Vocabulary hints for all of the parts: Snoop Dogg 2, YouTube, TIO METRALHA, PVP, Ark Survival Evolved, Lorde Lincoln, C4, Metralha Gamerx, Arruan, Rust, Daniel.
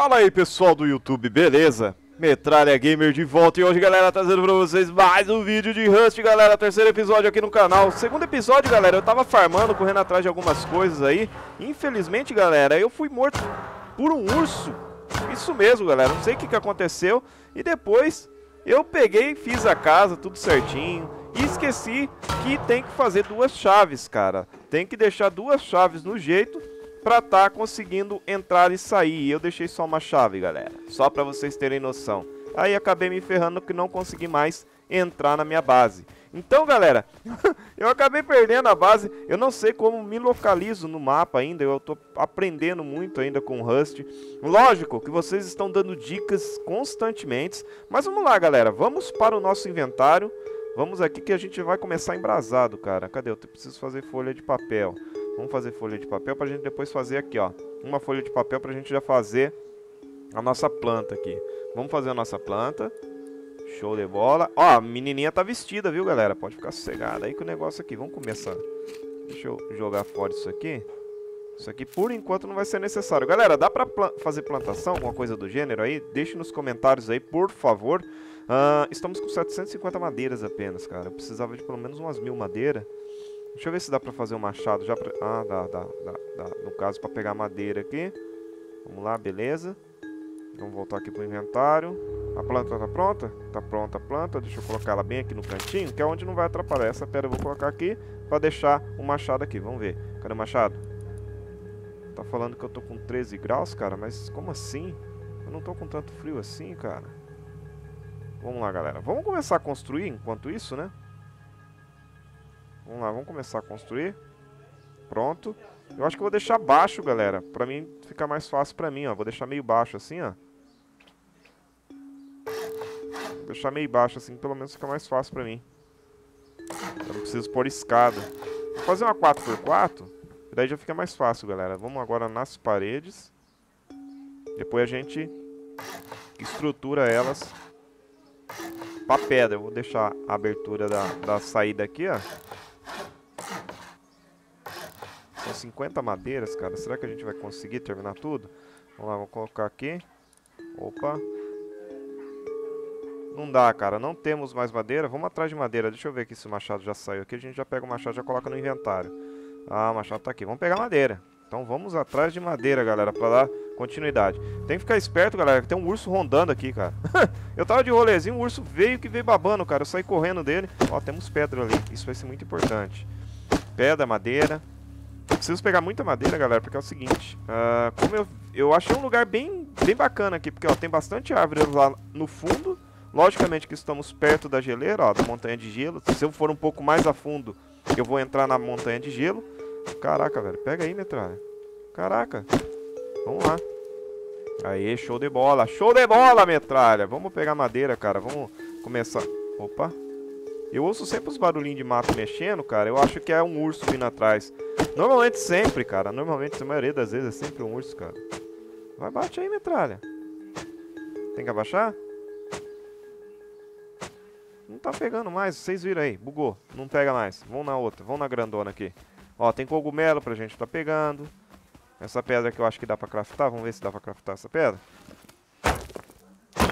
Fala aí pessoal do YouTube, beleza? Metralha Gamer de volta e hoje, galera, trazendo pra vocês mais um vídeo de Rust, galera. Terceiro episódio aqui no canal. Segundo episódio, galera, eu tava farmando, correndo atrás de algumas coisas aí. Infelizmente, galera, eu fui morto por um urso. Isso mesmo, galera, não sei o que aconteceu. E depois eu peguei, fiz a casa, tudo certinho. E esqueci que tem que fazer duas chaves, cara. Tem que deixar duas chaves no jeito pra tá conseguindo entrar e sair. Eu deixei só uma chave, galera, só pra vocês terem noção. Aí acabei me ferrando que não consegui mais entrar na minha base. Então, galera, eu acabei perdendo a base. Eu não sei como me localizo no mapa ainda. Eu tô aprendendo muito ainda com Rust. Lógico que vocês estão dando dicas constantemente. Mas vamos lá, galera, vamos para o nosso inventário. Vamos aqui que a gente vai começar embrasado, cara. Cadê? Eu preciso fazer folha de papel. Vamos fazer folha de papel pra gente depois fazer aqui, ó. Uma folha de papel pra gente já fazer a nossa planta aqui. Vamos fazer a nossa planta. Show de bola. Ó, a menininha tá vestida, viu, galera? Pode ficar sossegada aí com o negócio aqui. Vamos começar. Deixa eu jogar fora isso aqui. Isso aqui, por enquanto, não vai ser necessário. Galera, dá pra fazer plantação? Alguma coisa do gênero aí? Deixe nos comentários aí, por favor. Estamos com 750 madeiras apenas, cara. Eu precisava de pelo menos umas 1000 madeiras. Deixa eu ver se dá pra fazer um machado já pra... Ah, dá. No caso, pra pegar madeira aqui. Vamos lá, beleza. Vamos voltar aqui pro inventário. A planta tá pronta? Tá pronta a planta. Deixa eu colocar ela bem aqui no cantinho, que é onde não vai atrapalhar. Essa pedra eu vou colocar aqui pra deixar o machado aqui. Vamos ver. Cadê o machado? Tá falando que eu tô com 13 graus, cara. Mas como assim? Eu não tô com tanto frio assim, cara. Vamos lá, galera. Vamos começar a construir enquanto isso, né? Vamos lá, vamos começar a construir. Pronto. Eu acho que eu vou deixar baixo, galera, pra mim ficar mais fácil pra mim, ó. Vou deixar meio baixo assim, ó. Vou deixar meio baixo assim, pelo menos fica mais fácil pra mim. Eu não preciso pôr escada. Vou fazer uma 4x4, e daí já fica mais fácil, galera. Vamos agora nas paredes. Depois a gente estrutura elas pra pedra. Eu vou deixar a abertura da saída aqui, ó. São 50 madeiras, cara. Será que a gente vai conseguir terminar tudo? Vamos lá, vou colocar aqui. Opa. Não dá, cara. Não temos mais madeira. Vamos atrás de madeira. Deixa eu ver aqui se o machado já saiu aqui. A gente já pega o machado e já coloca no inventário. Ah, o machado tá aqui. Vamos pegar madeira. Então vamos atrás de madeira, galera, pra dar continuidade. Tem que ficar esperto, galera, que tem um urso rondando aqui, cara. Eu tava de rolezinho, o urso veio babando, cara. Eu saí correndo dele. Ó, temos pedra ali. Isso vai ser muito importante. Pedra, madeira. Preciso pegar muita madeira, galera, porque é o seguinte. Como eu achei um lugar bem bacana aqui, porque ó, tem bastante árvore lá no fundo. Logicamente que estamos perto da geleira, ó, da montanha de gelo. Se eu for um pouco mais a fundo, eu vou entrar na montanha de gelo. Caraca, velho, pega aí, metralha. Caraca. Vamos lá. Aí, show de bola. Show de bola, metralha. Vamos pegar madeira, cara. Vamos começar. Opa. Eu ouço sempre os barulhinhos de mato mexendo, cara. Eu acho que é um urso vindo atrás. Normalmente sempre, cara. Normalmente, a maioria das vezes é sempre um urso, cara. Vai, bate aí, metralha. Tem que abaixar? Não tá pegando mais. Vocês viram aí. Bugou. Não pega mais. Vamos na outra. Vamos na grandona aqui. Ó, tem cogumelo pra gente tá pegando. Essa pedra que eu acho que dá pra craftar. Vamos ver se dá pra craftar essa pedra.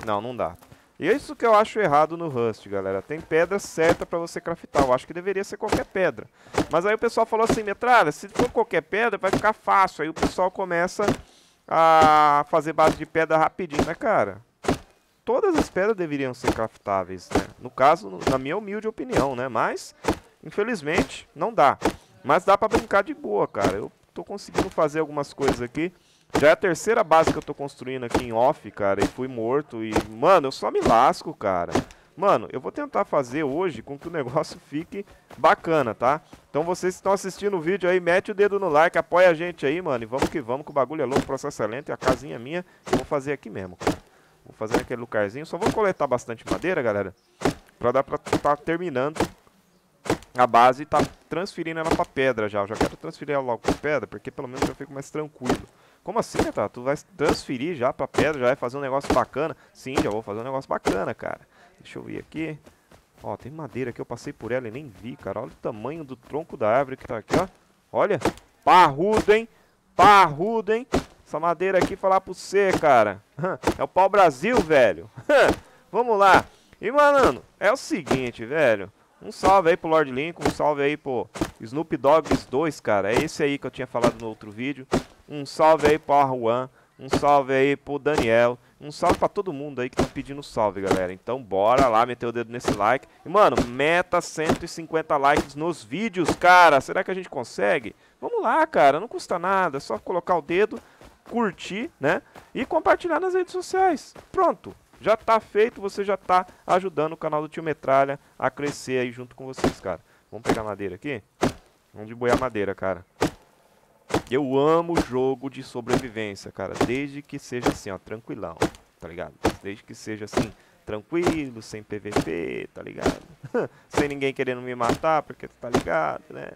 Não, não dá. E é isso que eu acho errado no Rust, galera. Tem pedra certa pra você craftar. Eu acho que deveria ser qualquer pedra. Mas aí o pessoal falou assim, metralha, se for qualquer pedra vai ficar fácil. Aí o pessoal começa a fazer base de pedra rapidinho, né, cara? Todas as pedras deveriam ser craftáveis, né? No caso, na minha humilde opinião, né? Mas, infelizmente, não dá. Mas dá pra brincar de boa, cara. Eu tô conseguindo fazer algumas coisas aqui. Já é a terceira base que eu tô construindo aqui em off, cara, e fui morto e... Mano, eu só me lasco, cara. Mano, eu vou tentar fazer hoje com que o negócio fique bacana, tá? Então vocês que estão assistindo o vídeo aí, mete o dedo no like, apoia a gente aí, mano. E vamos, que o bagulho é louco, o processo é lento e a casinha é minha. Eu vou fazer aqui mesmo, cara. Vou fazer naquele lugarzinho. Só vou coletar bastante madeira, galera, pra dar pra tá terminando a base e tá transferindo ela pra pedra já. Eu já quero transferir ela logo pra pedra, porque pelo menos eu fico mais tranquilo. Como assim, Metralha? Tu vai transferir já pra pedra, já vai fazer um negócio bacana? Sim, já vou fazer um negócio bacana, cara. Deixa eu ver aqui. Ó, tem madeira aqui, eu passei por ela e nem vi, cara. Olha o tamanho do tronco da árvore que tá aqui, ó. Olha, parrudo, hein? Parrudo, hein? Essa madeira aqui, falar pra você, cara. É o pau-brasil, velho. Vamos lá. E, mano, é o seguinte, velho. Um salve aí pro Lorde Lincoln, um salve aí pro Snoop Dogg 2, cara. É esse aí que eu tinha falado no outro vídeo. Um salve aí pro Arruan, um salve aí pro Daniel. Um salve pra todo mundo aí que tá pedindo salve, galera. Então bora lá meter o dedo nesse like. E, mano, meta 150 likes nos vídeos, cara. Será que a gente consegue? Vamos lá, cara. Não custa nada. É só colocar o dedo, curtir, né? E compartilhar nas redes sociais. Pronto. Já tá feito, você já tá ajudando o canal do Tio Metralha a crescer aí junto com vocês, cara. Vamos pegar madeira aqui? Vamos boiar madeira, cara. Eu amo jogo de sobrevivência, cara. Desde que seja assim, ó, tranquilão, tá ligado? Desde que seja assim, tranquilo, sem PVP, tá ligado? Sem ninguém querendo me matar, porque tu tá ligado, né?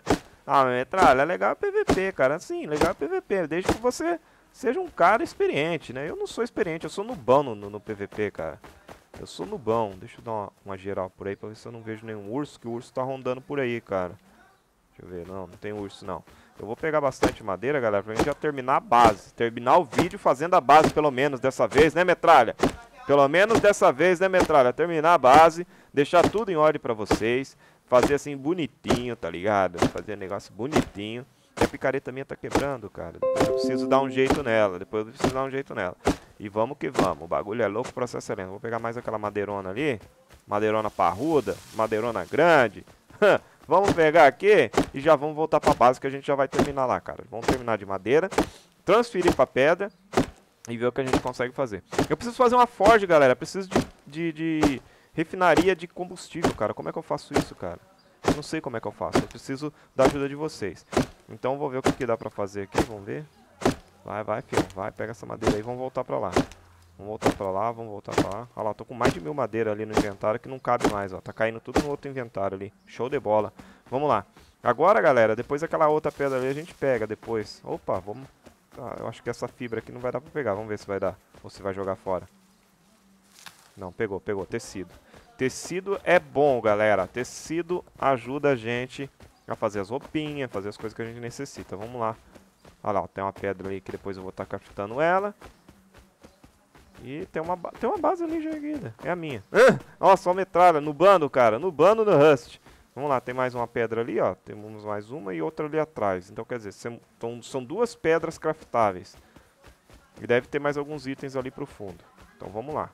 Ah, Metralha, é legal PVP, cara. Sim, legal PVP, desde que você... seja um cara experiente, né? Eu não sou experiente, eu sou nubão no PVP, cara. Eu sou nubão. Deixa eu dar uma geral por aí pra ver se eu não vejo nenhum urso, que o urso tá rondando por aí, cara. Deixa eu ver, não tem urso, não. Eu vou pegar bastante madeira, galera, pra gente já terminar a base. Terminar o vídeo fazendo a base, pelo menos, dessa vez, né, Metralha? Pelo menos dessa vez, né, Metralha? Terminar a base, deixar tudo em ordem pra vocês. Fazer assim, bonitinho, tá ligado? Fazer um negócio bonitinho. A picareta minha tá quebrando, cara. Eu preciso dar um jeito nela. Depois eu preciso dar um jeito nela. E vamos que vamos. O bagulho é louco, o processo é lento. Vou pegar mais aquela madeirona ali. Madeirona parruda. Madeirona grande. Vamos pegar aqui e já vamos voltar pra base, que a gente já vai terminar lá, cara. Vamos terminar de madeira. Transferir pra pedra. E ver o que a gente consegue fazer. Eu preciso fazer uma forja, galera. Eu preciso de refinaria de combustível, cara. Como é que eu faço isso, cara? Eu não sei como é que eu faço. Eu preciso da ajuda de vocês. Então vou ver o que, dá pra fazer aqui, vamos ver. Vai, filho, vai, pega essa madeira aí, vamos voltar pra lá. Vamos voltar pra lá, vamos voltar pra lá. Olha lá, tô com mais de 1000 madeira ali no inventário que não cabe mais, ó. Tá caindo tudo no outro inventário ali, show de bola. Vamos lá. Agora, galera, depois aquela outra pedra ali a gente pega depois. Opa, vamos... Ah, eu acho que essa fibra aqui não vai dar pra pegar, vamos ver se vai dar. Ou se vai jogar fora. Não, pegou, tecido. Tecido é bom, galera. Tecido ajuda a gente... a fazer as roupinhas, fazer as coisas que a gente necessita. Vamos lá. Olha lá, tem uma pedra ali que depois eu vou estar craftando ela. E tem uma base ali já erguida. É a minha. Nossa, uma Metralha. No bando, cara. No bando no Rust. Vamos lá, tem mais uma pedra ali, ó. Temos mais uma e outra ali atrás. Então, quer dizer, são duas pedras craftáveis. E deve ter mais alguns itens ali pro fundo. Então, vamos lá.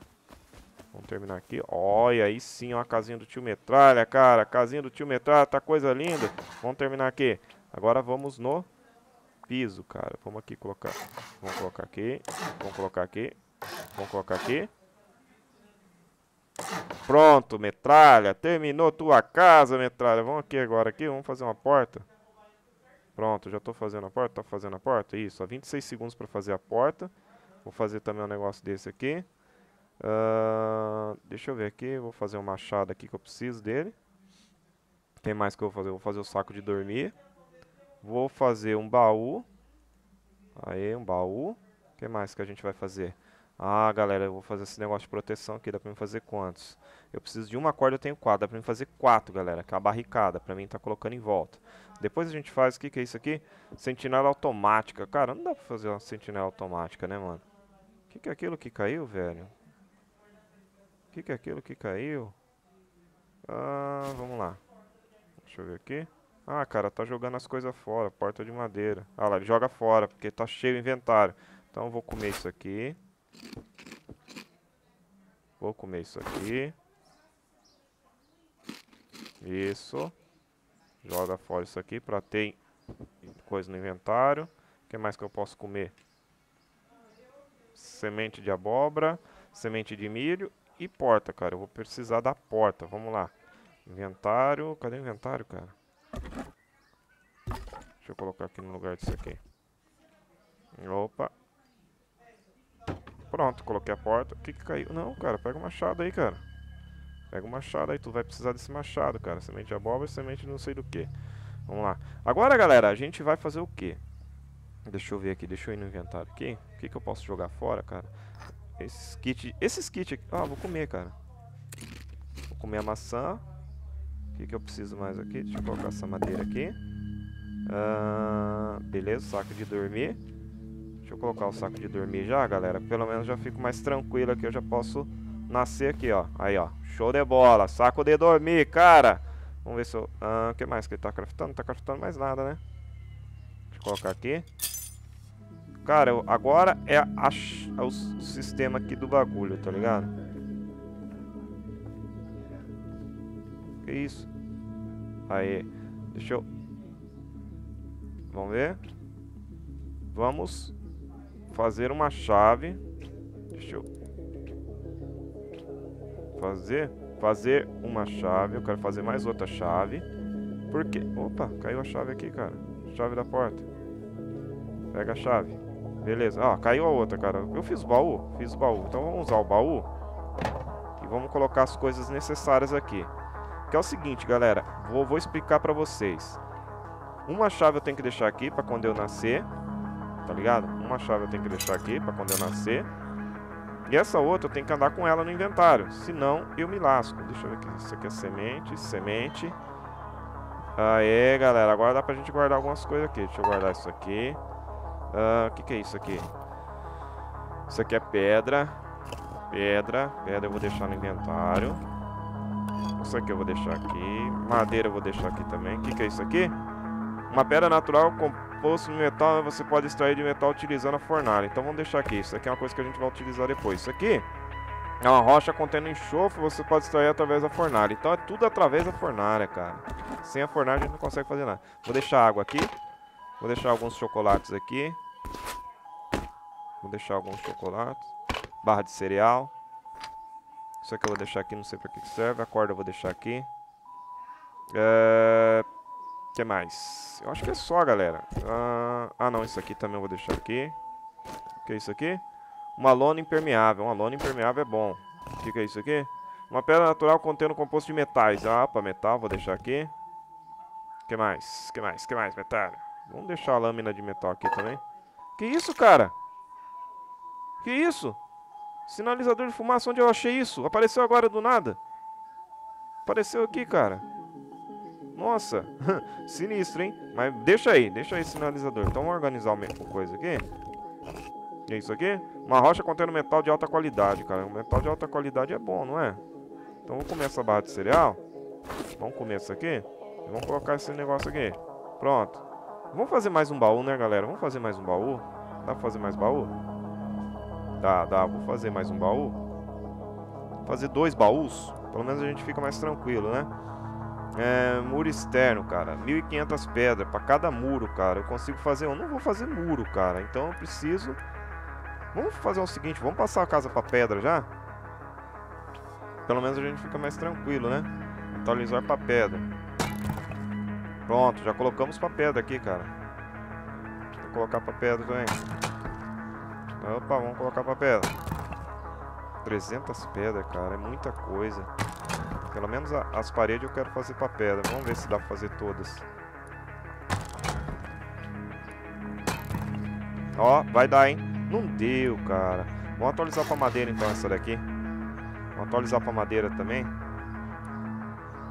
Vamos terminar aqui. Olha, aí sim, ó, a casinha do Tio Metralha, cara. A casinha do Tio Metralha, tá coisa linda. Vamos terminar aqui. Agora vamos no piso, cara. Vamos aqui colocar. Vamos colocar aqui. Vamos colocar aqui. Vamos colocar aqui. Pronto, Metralha. Terminou tua casa, Metralha. Vamos aqui agora, aqui. Vamos fazer uma porta. Pronto, já tô fazendo a porta. Tá fazendo a porta? Isso, ó, 26 segundos pra fazer a porta. Vou fazer também um negócio desse aqui. Deixa eu ver aqui, vou fazer um machado aqui que eu preciso dele. Tem mais que eu vou fazer? Vou fazer o saco de dormir. Vou fazer um baú. Aí, um baú. O que mais que a gente vai fazer? Ah, galera, eu vou fazer esse negócio de proteção aqui. Dá pra mim fazer quantos? Eu preciso de uma corda, eu tenho 4. Dá pra mim fazer 4, galera, que é uma barricada. Pra mim tá colocando em volta. Depois a gente faz, o que que é isso aqui? Sentinela automática. Cara, não dá pra fazer uma sentinela automática, né, mano? O que que é aquilo que caiu, velho? O que que é aquilo que caiu? Ah, vamos lá. Deixa eu ver aqui. Ah, cara, tá jogando as coisas fora. Porta de madeira. Ah lá, ele joga fora, porque tá cheio o inventário. Então eu vou comer isso aqui. Vou comer isso aqui. Isso. Joga fora isso aqui pra ter coisa no inventário. O que mais que eu posso comer? Semente de abóbora. Semente de milho. E porta, cara. Eu vou precisar da porta. Vamos lá. Inventário. Cadê o inventário, cara? Deixa eu colocar aqui no lugar disso aqui. Opa. Pronto. Coloquei a porta. O que que caiu? Não, cara. Pega o machado aí, cara. Pega o machado aí. Tu vai precisar desse machado, cara. Semente de abóbora e semente de não sei do que. Vamos lá. Agora, galera, a gente vai fazer o quê? Deixa eu ver aqui. Deixa eu ir no inventário aqui. O que que eu posso jogar fora, cara? Esses kits aqui... Ah, vou comer, cara. Vou comer a maçã. O que que eu preciso mais aqui? Deixa eu colocar essa madeira aqui. Beleza, saco de dormir. Deixa Deixa eu colocar o saco de dormir já, galera. Pelo menos já fico mais tranquilo aqui. Eu já posso nascer aqui, ó. Aí, ó. Show de bola. Saco de dormir, cara. Vamos ver se eu... o que mais que ele tá craftando? Não tá craftando mais nada, né? Deixa eu colocar aqui. Cara, agora é o sistema aqui do bagulho, tá ligado? Que isso? Aí. Deixa eu... Vamos ver. Vamos fazer uma chave. Deixa eu... Fazer uma chave. Eu quero fazer mais outra chave. Porque... Opa, caiu a chave aqui, cara. Chave da porta. Pega a chave. Beleza. Ah, caiu a outra, cara. Eu fiz baú? Fiz baú. Então vamos usar o baú. E vamos colocar as coisas necessárias aqui. Que é o seguinte, galera. Vou explicar pra vocês. Uma chave eu tenho que deixar aqui pra quando eu nascer. Tá ligado? Uma chave eu tenho que deixar aqui pra quando eu nascer. E essa outra eu tenho que andar com ela no inventário. Senão eu me lasco. Deixa eu ver aqui. Isso aqui é semente. Semente. Aê, galera. Agora dá pra gente guardar algumas coisas aqui. Deixa eu guardar isso aqui. O que é isso aqui? Isso aqui é pedra. Pedra. Pedra eu vou deixar no inventário. Isso aqui eu vou deixar aqui. Madeira eu vou deixar aqui também. O que é isso aqui? Uma pedra natural com... Poço de metal, você pode extrair de metal utilizando a fornalha. Então vamos deixar aqui. Isso aqui é uma coisa que a gente vai utilizar depois. Isso aqui é uma rocha contendo enxofre. Você pode extrair através da fornalha. Então é tudo através da fornalha, cara. Sem a fornalha a gente não consegue fazer nada. Vou deixar água aqui. Vou deixar alguns chocolates aqui. Vou deixar alguns chocolates. Barra de cereal. Isso aqui eu vou deixar aqui, não sei pra que serve. A corda eu vou deixar aqui. O que mais? Eu acho que é só, galera. Ah, não. Isso aqui também eu vou deixar aqui. O que é isso aqui? Uma lona impermeável. Uma lona impermeável é bom. O que é isso aqui? Uma pedra natural contendo composto de metais. Ah, para metal, vou deixar aqui. O que mais? O que mais? O que mais, metal? Vamos deixar a lâmina de metal aqui também. Que isso, cara? Que isso? Sinalizador de fumaça. Onde eu achei isso? Apareceu agora do nada. Apareceu aqui, cara. Nossa, sinistro, hein? Mas deixa aí sinalizador. Então vamos organizar a coisa aqui. E isso aqui? Uma rocha contendo metal de alta qualidade, cara. O metal de alta qualidade é bom, não é? Então vamos comer essa barra de cereal. Vamos comer isso aqui. E vamos colocar esse negócio aqui. Pronto. Vamos fazer mais um baú, né, galera? Vamos fazer mais um baú? Dá pra fazer mais baú? Dá. Vou fazer mais um baú. Fazer 2 baús. Pelo menos a gente fica mais tranquilo, né? É, muro externo, cara. 1500 pedras pra cada muro, cara. Eu consigo fazer um. Não vou fazer muro, cara. Então eu preciso... Vamos fazer o seguinte. Vamos passar a casa pra pedra já? Pelo menos a gente fica mais tranquilo, né? Atualizar pra pedra. Pronto. Já colocamos pra pedra aqui, cara. Vou colocar pra pedra também. Opa, vamos colocar pra pedra. 300 pedras, cara. É muita coisa. Pelo menos as paredes eu quero fazer pra pedra. Vamos ver se dá pra fazer todas. Ó, vai dar, hein? Não deu, cara. Vamos atualizar pra madeira então essa daqui. Vamos atualizar pra madeira também.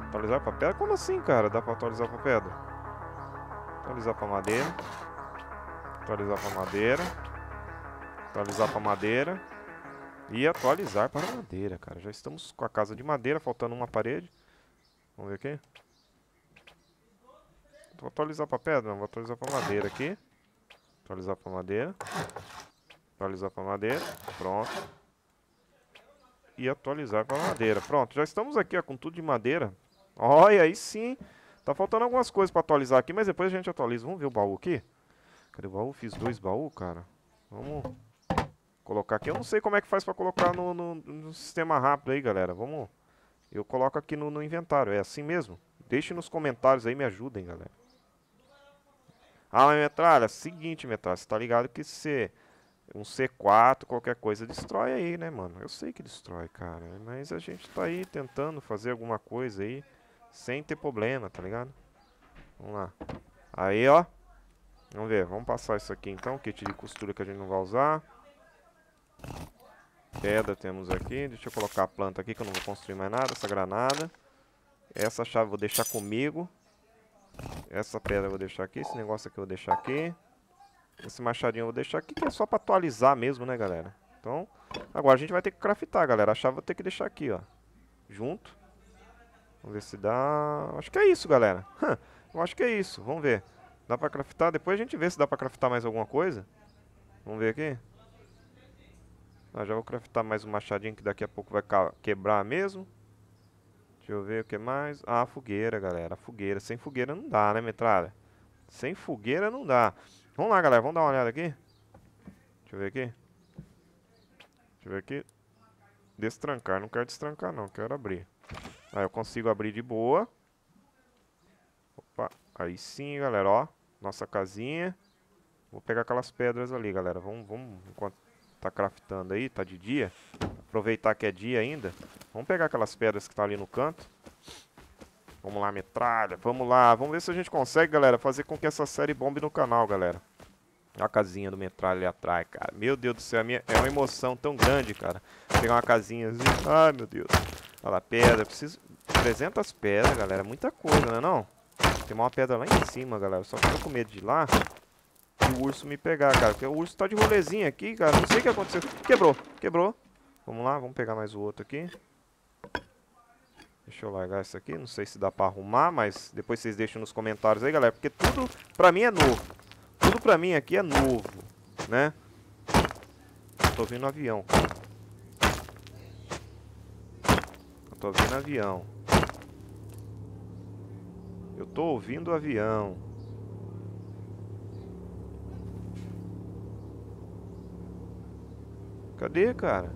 Atualizar pra pedra? Como assim, cara? Dá pra atualizar pra pedra? Atualizar pra madeira. Atualizar pra madeira. Atualizar pra madeira. E atualizar para madeira, cara. Já estamos com a casa de madeira, faltando uma parede. Vamos ver aqui. Vou atualizar para pedra, não. Vou atualizar para madeira aqui. Atualizar para madeira. Atualizar para madeira. Pronto. E atualizar para madeira. Pronto, já estamos aqui, ó, com tudo de madeira. Olha, aí sim. Tá faltando algumas coisas para atualizar aqui, mas depois a gente atualiza. Vamos ver o baú aqui. Cadê o baú? Fiz 2 baús, cara. Vamos... colocar aqui. Eu não sei como é que faz pra colocar no sistema rápido aí, galera. Vamos... Eu coloco aqui no inventário. É assim mesmo? Deixem nos comentários aí, me ajudem, galera. Ah, mas Metralha, seguinte, Metralha. Você tá ligado que se um C4, qualquer coisa, destrói aí, né, mano? Eu sei que destrói, cara. Mas a gente tá aí tentando fazer alguma coisa aí sem ter problema, tá ligado? Vamos lá. Aí, ó. Vamos ver. Vamos passar isso aqui, então. Kit de costura que a gente não vai usar. Pedra temos aqui. Deixa eu colocar a planta aqui que eu não vou construir mais nada. Essa granada. Essa chave eu vou deixar comigo. Essa pedra eu vou deixar aqui. Esse negócio aqui eu vou deixar aqui. Esse machadinho eu vou deixar aqui, que é só pra atualizar mesmo, né, galera? Então, agora a gente vai ter que craftar, galera. A chave eu vou ter que deixar aqui, ó. Junto. Vamos ver se dá... Acho que é isso, galera. Eu acho que é isso. Vamos ver. Dá pra craftar? Depois a gente vê se dá pra craftar mais alguma coisa. Vamos ver aqui. Ah, já vou craftar mais um machadinho que daqui a pouco vai quebrar mesmo. Deixa eu ver o que mais. Ah, fogueira, galera. Fogueira. Sem fogueira não dá, né, metralha? Sem fogueira não dá. Vamos lá, galera. Vamos dar uma olhada aqui. Deixa eu ver aqui. Deixa eu ver aqui. Destrancar. Não quero destrancar, não. Quero abrir. Aí eu consigo abrir de boa. Opa. Aí sim, galera. Ó. Nossa casinha. Vou pegar aquelas pedras ali, galera. Vamos enquanto tá craftando aí. Tá de dia. Aproveitar que é dia ainda. Vamos pegar aquelas pedras que tá ali no canto. Vamos lá, metralha. Vamos lá. Vamos ver se a gente consegue, galera, fazer com que essa série bombe no canal, galera. Olha a casinha do metralha ali atrás, cara. Meu Deus do céu. É uma emoção tão grande, cara. Pegar uma casinha assim. Ai, meu Deus. Olha lá, pedra. Eu preciso... 300 pedras, galera. Muita coisa, né, não? Tem uma pedra lá em cima, galera. Só fico com medo de ir lá e o urso me pegar, cara. Porque o urso tá de rolezinho aqui, cara. Não sei o que aconteceu. Quebrou. Quebrou. Vamos lá. Vamos pegar mais o outro aqui. Deixa eu largar isso aqui. Não sei se dá pra arrumar, mas depois vocês deixam nos comentários aí, galera. Porque tudo pra mim é novo. Tudo pra mim aqui é novo, né? Tô vendo avião, cara. Eu tô vendo avião. Eu tô ouvindo avião. Cadê, cara?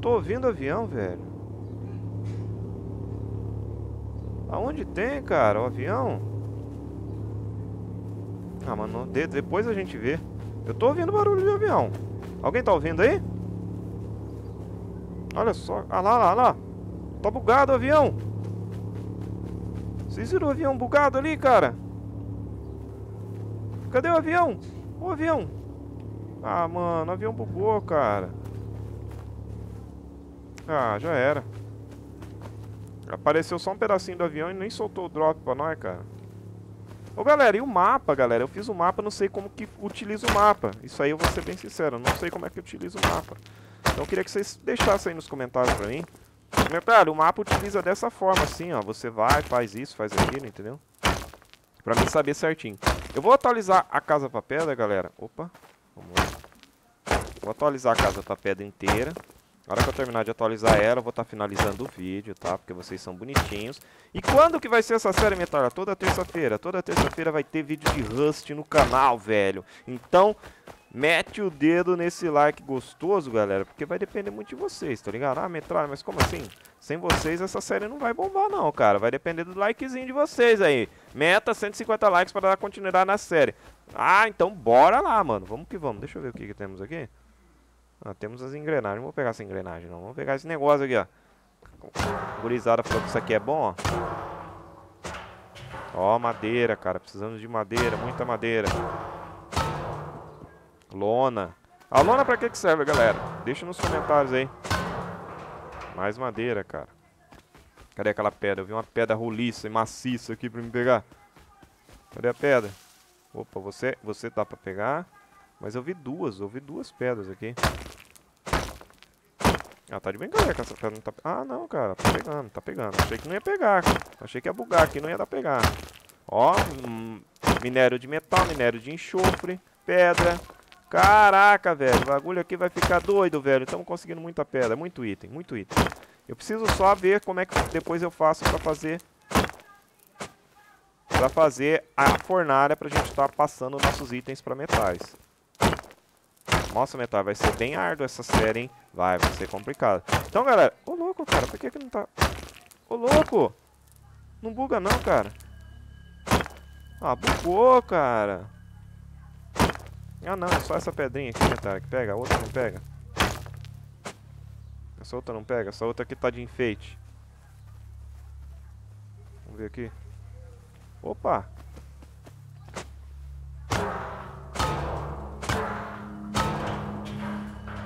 Tô ouvindo avião, velho. Aonde tem, cara, o avião? Ah, mano, depois a gente vê. Eu tô ouvindo barulho de avião. Alguém tá ouvindo aí? Olha só. Ah lá, lá, lá. Tá bugado o avião. Vocês viram o avião bugado ali, cara? Cadê o avião? O avião. Ah, mano, o avião bugou, cara. Ah, já era. Apareceu só um pedacinho do avião e nem soltou o drop pra nós, cara. Ô, galera, e o mapa, galera? Eu fiz o mapa, não sei como que utiliza o mapa. Isso aí eu vou ser bem sincero, não sei como é que utiliza o mapa. Então eu queria que vocês deixassem aí nos comentários pra mim. Cara, o mapa utiliza dessa forma, assim, ó. Você vai, faz isso, faz aquilo, entendeu? Pra mim saber certinho. Eu vou atualizar a casa pra pedra, galera. Opa, vamos lá. Vou atualizar a casa pra pedra inteira. Na hora que eu terminar de atualizar ela, eu vou estar finalizando o vídeo, tá? Porque vocês são bonitinhos. E quando que vai ser essa série, metralha? Toda terça-feira. Toda terça-feira vai ter vídeo de Rust no canal, velho. Então, mete o dedo nesse like gostoso, galera. Porque vai depender muito de vocês, tá ligado? Ah, metralha, mas como assim? Sem vocês, essa série não vai bombar, não, cara. Vai depender do likezinho de vocês aí. Meta 150 likes para dar continuidade na série. Ah, então bora lá, mano. Vamos que vamos. Deixa eu ver o que temos aqui. Ah, temos as engrenagens. Não vou pegar essa engrenagem, não. Vamos pegar esse negócio aqui, ó. A gurizada falou que isso aqui é bom, ó. Ó, madeira, cara. Precisamos de madeira. Muita madeira. Lona. A lona pra que serve, galera? Deixa nos comentários aí. Mais madeira, cara. Cadê aquela pedra? Eu vi uma pedra roliça e maciça aqui pra me pegar. Cadê a pedra? Opa, você dá pra pegar. Mas eu vi duas. Eu vi duas pedras aqui. Ah, tá de brincadeira que essa pedra não tá... Ah, não, cara. Tá pegando, tá pegando. Achei que não ia pegar. Achei que ia bugar aqui. Não ia dar pra pegar. Ó, minério de metal, minério de enxofre, pedra. Caraca, velho. O bagulho aqui vai ficar doido, velho. Estamos conseguindo muita pedra. Muito item, muito item. Eu preciso só ver como é que depois eu faço pra fazer... Pra fazer a fornalha pra gente estar passando nossos itens pra metais. Nossa, metal, vai ser bem árduo essa série, hein? Vai ser complicado. Então, galera... Ô, louco, cara. Por que que não tá... Ô, louco! Não buga não, cara. Ah, bugou, cara. Ah, não. É só essa pedrinha aqui, metal, que pega. A outra não pega. Essa outra não pega. Essa outra aqui tá de enfeite. Vamos ver aqui. Opa!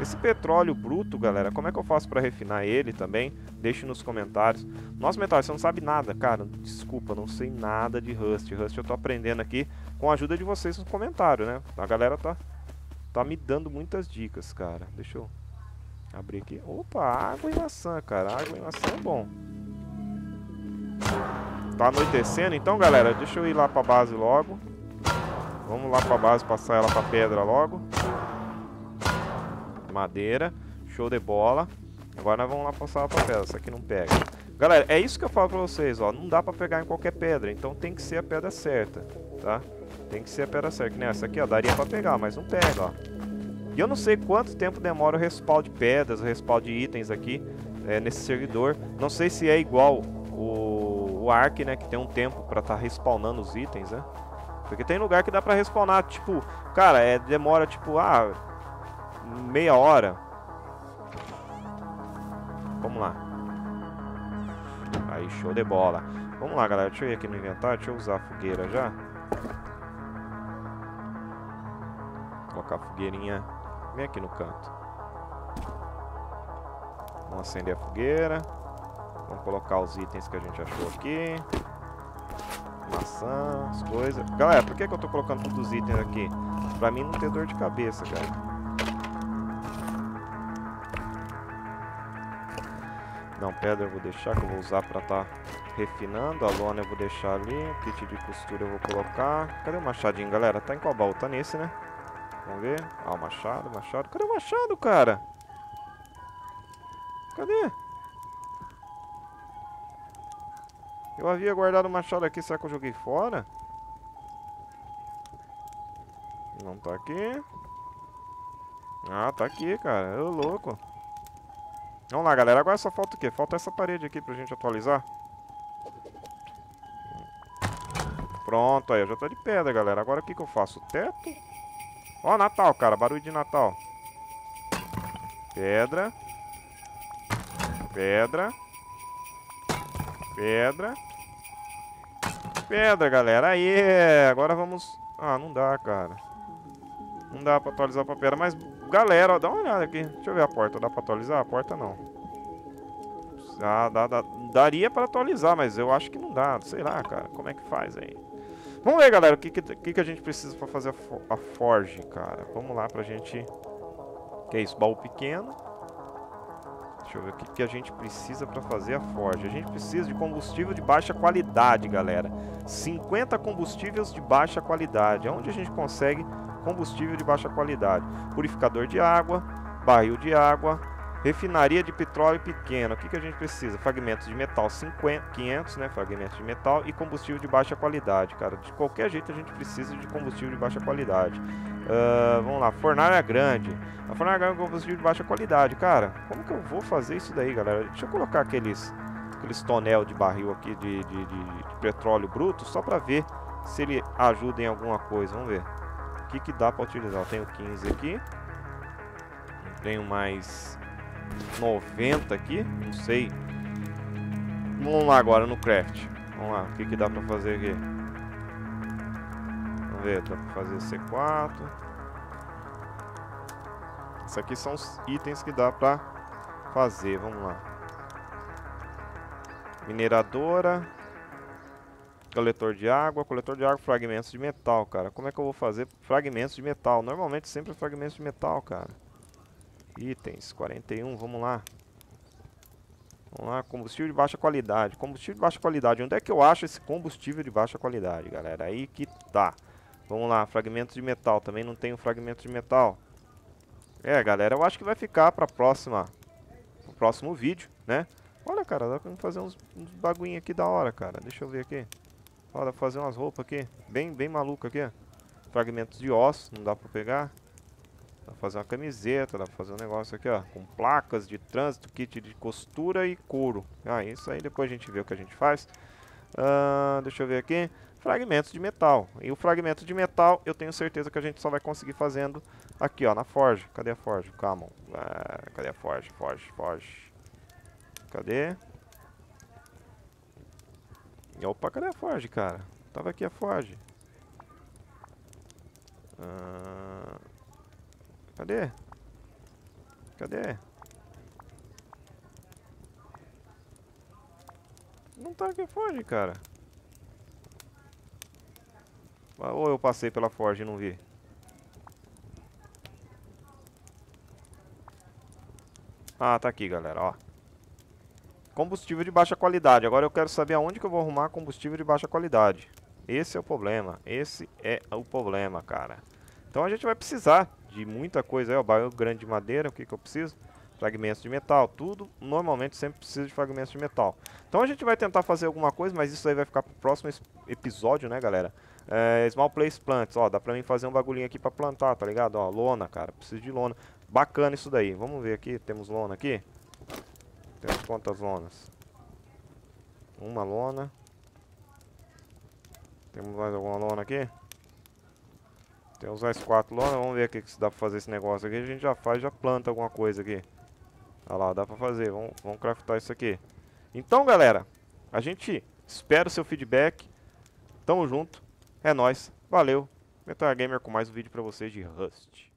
Esse petróleo bruto, galera, como é que eu faço para refinar ele também? Deixe nos comentários. Nossa, Metal, você não sabe nada, cara. Desculpa, não sei nada de Rust. Rust eu tô aprendendo aqui com a ajuda de vocês nos comentários, né? A galera tá me dando muitas dicas, cara. Deixa eu abrir aqui. Opa, água e maçã, cara. Água e maçã é bom. Tá anoitecendo, então, galera, deixa eu ir lá pra base logo. Vamos lá pra base, passar ela pra pedra logo. Madeira, show de bola. Agora nós vamos lá passar ela pra pedra, isso aqui não pega. Galera, é isso que eu falo pra vocês, ó. Não dá pra pegar em qualquer pedra, então tem que ser a pedra certa, tá? Tem que ser a pedra certa, que nessa aqui, ó, daria pra pegar, mas não pega, ó. E eu não sei quanto tempo demora o respawn de pedras, o respawn de itens aqui, nesse servidor. Não sei se é igual o Ark, né, que tem um tempo pra tá respawnando os itens, né? Porque tem lugar que dá pra respawnar, tipo, cara, demora tipo, meia hora. Vamos lá. Aí, show de bola. Vamos lá, galera, deixa eu ir aqui no inventário, deixa eu usar a fogueira já. Vou colocar a fogueirinha. Vem aqui no canto. Vamos acender a fogueira. Vamos colocar os itens que a gente achou aqui. Maçã, as coisas. Galera, por que eu tô colocando todos os itens aqui? Pra mim não ter dor de cabeça, cara. Não, pedra eu vou deixar, que eu vou usar pra tá refinando. A lona eu vou deixar ali. O kit de costura eu vou colocar. Cadê o machadinho, galera? Tá em qual baú? Tá nesse, né? Vamos ver. Ah, o machado, machado. Cadê o machado, cara? Cadê? Eu havia guardado o machado aqui, será que eu joguei fora? Não tá aqui. Ah, tá aqui, cara. Eu louco. Vamos lá, galera. Agora só falta o quê? Falta essa parede aqui pra gente atualizar. Pronto, aí. Já tá de pedra, galera. Agora o que que eu faço? Teto? Ó, Natal, cara. Barulho de Natal. Pedra. Pedra. Pedra. Pedra, galera. Aí, agora vamos... Ah, não dá, cara. Não dá pra atualizar pra pedra. Mas, galera, ó, dá uma olhada aqui. Deixa eu ver a porta. Dá pra atualizar? A porta não. Ah, daria pra atualizar, mas eu acho que não dá. Sei lá, cara. Como é que faz aí? Vamos ver, galera. O que a gente precisa pra fazer a forge, cara? Vamos lá pra gente... Que é isso? Baú pequeno. Deixa eu ver o que a gente precisa para fazer a forja. A gente precisa de combustível de baixa qualidade, galera. 50 combustíveis de baixa qualidade. É onde a gente consegue combustível de baixa qualidade. Purificador de água, barril de água, refinaria de petróleo pequeno. O que a gente precisa? Fragmentos de metal 500, né? Fragmentos de metal e combustível de baixa qualidade, cara. De qualquer jeito a gente precisa de combustível de baixa qualidade. Vamos lá, fornalha grande. A fornalha grande é combustível de baixa qualidade, cara. Como que eu vou fazer isso daí, galera? Deixa eu colocar aqueles tonel de barril aqui de petróleo bruto, só pra ver se ele ajuda em alguma coisa. Vamos ver o que dá pra utilizar. Eu tenho 15 aqui. Eu tenho mais 90 aqui, não sei. Vamos lá agora no craft. Vamos lá, o que dá pra fazer aqui? Vamos ver, dá pra fazer C4. Isso aqui são os itens que dá pra fazer, vamos lá. Mineradora. Coletor de água, fragmentos de metal, cara. Como é que eu vou fazer fragmentos de metal? Normalmente sempre é fragmentos de metal, cara. Itens, 41, vamos lá. Vamos lá, combustível de baixa qualidade. Combustível de baixa qualidade, onde é que eu acho esse combustível de baixa qualidade, galera? Aí que tá. Vamos lá, fragmentos de metal. Também não tenho fragmentos de metal. É, galera, eu acho que vai ficar para o próximo vídeo, né? Olha, cara, dá pra fazer uns baguinho aqui da hora, cara. Deixa eu ver aqui. Ó, dá pra fazer umas roupas aqui. Bem maluca aqui. Fragmentos de ossos, não dá pra pegar. Dá pra fazer uma camiseta, dá pra fazer um negócio aqui, ó. Com placas de trânsito, kit de costura e couro. Ah, isso aí depois a gente vê o que a gente faz. Deixa eu ver aqui. Fragmentos de metal. E o fragmento de metal eu tenho certeza que a gente só vai conseguir fazendo aqui, ó, na forja. Cadê a forja? Calma. Cadê a forja? Forge. Cadê? Opa, cadê a forja, cara? Tava aqui a forja. Cadê? Cadê? Não tá aqui, foge, cara. Ou eu passei pela forja e não vi. Ah, tá aqui, galera, ó. Combustível de baixa qualidade. Agora eu quero saber aonde que eu vou arrumar combustível de baixa qualidade. Esse é o problema. Esse é o problema, cara. Então a gente vai precisar de muita coisa aí, ó. Baú grande de madeira, o que que eu preciso? Fragmentos de metal, tudo. Normalmente sempre precisa de fragmentos de metal. Então a gente vai tentar fazer alguma coisa, mas isso aí vai ficar pro próximo episódio, né, galera? É, small place plants, ó. Dá pra mim fazer um bagulhinho aqui pra plantar, tá ligado? Ó, lona, cara. Preciso de lona. Bacana isso daí. Vamos ver aqui. Temos lona aqui. Temos quantas lonas? Uma lona. Temos mais alguma lona aqui? Temos mais 4 lonas. Vamos ver aqui se dá pra fazer esse negócio aqui. A gente já faz, já planta alguma coisa aqui. Olha lá, dá pra fazer. Vamos craftar isso aqui. Então, galera, a gente espera o seu feedback. Tamo junto. É nóis. Valeu. Metralha Gamer com mais um vídeo pra vocês de Rust.